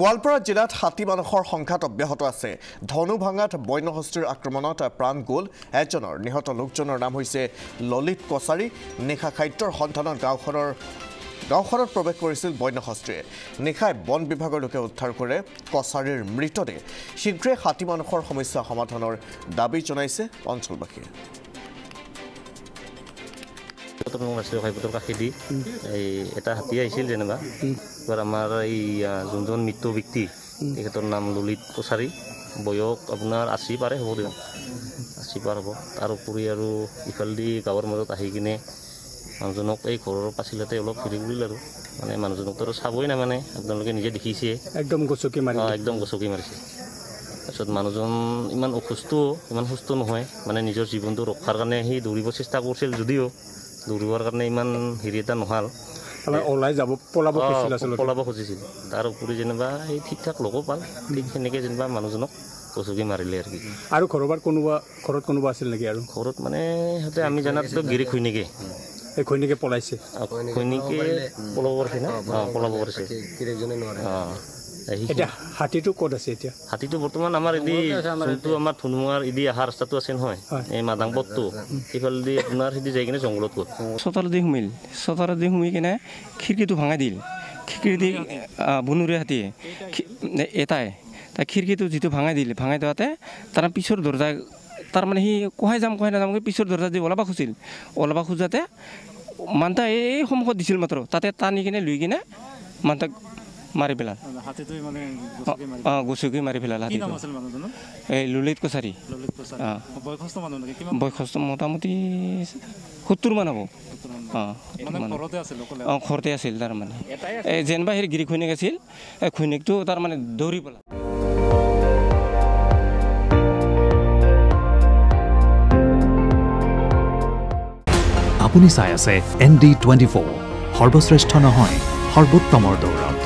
গোৱালপাৰা জিলাত হাতী মানুহৰ সংখ্যাত অব্যাহত আছে ধনুভাঙাত বন্যহস্তীৰ আক্ৰমণত প্ৰাণ গ'ল এজনৰ নিহত লোকজনৰ নাম হৈছে ললিত কছাৰী নিশা খাদ্যৰ সন্ধানত গাঁওখনত প্ৰৱেশ কৰিছিল বন্যহস্তীয়ে নিশাই বন বিভাগৰ লোকে উদ্ধাৰ কৰে কছাৰীৰ মৃতদেহ শীঘ্ৰে হাতী মানুহৰ সমস্যা সমাধানৰ দাবী জনাইছে অঞ্চলবাসীয়ে এটা হাতী আহিছিল যেনেবা আমাৰ এই যোনজন মৃত ব্যক্তি তেখেতৰ নাম ললিত কছাৰী বয়স আপোনাৰ 80 পাৰে হ'ব দিয়ক 80 পাৰ হ'ব তাৰোপৰি আৰু ইফালদি গাঁৱৰ মাজত আহি কিনে মানুহজনক এই ঘৰৰ পাছিলাতে অলপ ঘূৰি ঘূৰিল আৰু মানে মানুহজনক তো চাবই না মানে আপোনালোকে নিজে দেখিছে একদম গছকি মাৰিছে তাৰপিছত মানুহজন ইমান অসুস্থ ইমান সুস্থ নহয় মানে নিজৰ জীৱনটো ৰক্ষাৰ কাৰণে সি দৌৰিব চেষ্টা কৰিছিল যদিও দৌৰিবৰ কাৰণে ইমান হিৰিতা নহল ওলাই যাব পলাব খুজিছিল আসলে পলাব খুজিছিল তার উপরে যেনবা এই ঠিকঠাক লগো পাল ঠিক সেনেকে যেনবা মানুহজনক কচুকি মারিলে আর কি আর ঘরবার ঘরত কোনোবা আছিল নাকি আর ঘরত মানে হতে আমি জানাত তো গিরি খুইনিকে এই খুইনিকে পলাইছে খুইনিকে পলাব পারছে না পলাব পারছে কিরেজনে নরে এটা হাতিটো কত আছে এটা হাতিটো বর্তমান আমার ইদি কিন্তু আমার ধুনুয়ার ইদি আহার রাস্তাটো আছে নহয় এই মাদাংপটটো ইফালদি আপনার সিদি যাই কিনে জঙ্গলত গত সতার দি হুমিল কিনে খিড়কিটো ভাঙা দিল খিড়কিদি বনুরে হাতি এটাই তা খিড়কিটো যেটো ভাঙা দেওয়াতে তারা পিছর দরজা তার মানে সি কোহাই না যামকে পিছর দরজা দি ওলাবা খুজাতে মানটা এই সমকত দিছিল মাত্র তাতে টানি কিনে লুই কিনে মানটা মারি পেলাল গছকি মারি পেলাল এই ললিত কছাৰী বয়স মোটামুটি 70 মান হব ঘৰতে আছিল তাৰ মানে যেনবা সেই গিৰি খুইনিক আছিল খুইনিকটো তাৰ মানে দৌৰি পেলাল। আপুনি চাই আছে ND24 সৰ্বশ্ৰেষ্ঠ নহয় সৰ্বোত্তমৰ দৌৰ।